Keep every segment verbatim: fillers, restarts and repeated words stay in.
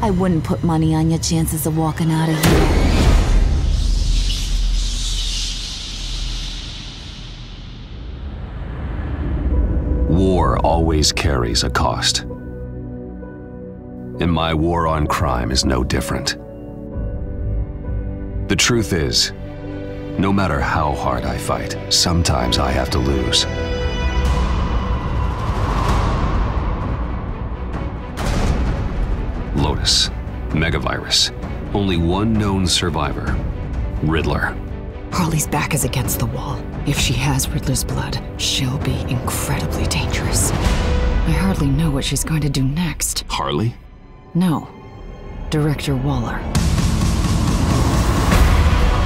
I wouldn't put money on your chances of walking out of here. War always carries a cost. And my war on crime is no different. The truth is, no matter how hard I fight, sometimes I have to lose. Lotus, Megavirus, only one known survivor, Riddler. Harley's back is against the wall. If she has Riddler's blood, she'll be incredibly dangerous. I hardly know what she's going to do next. Harley? No. Director Waller.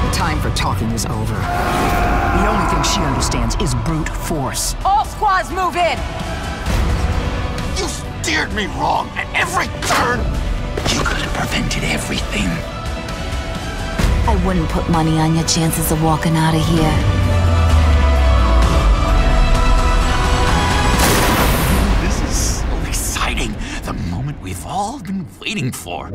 The time for talking is over. The only thing she understands is brute force. All squads move in! You steered me wrong at every turn! You could have prevented everything. I wouldn't put money on your chances of walking out of here. This is so exciting. The moment we've all been waiting for.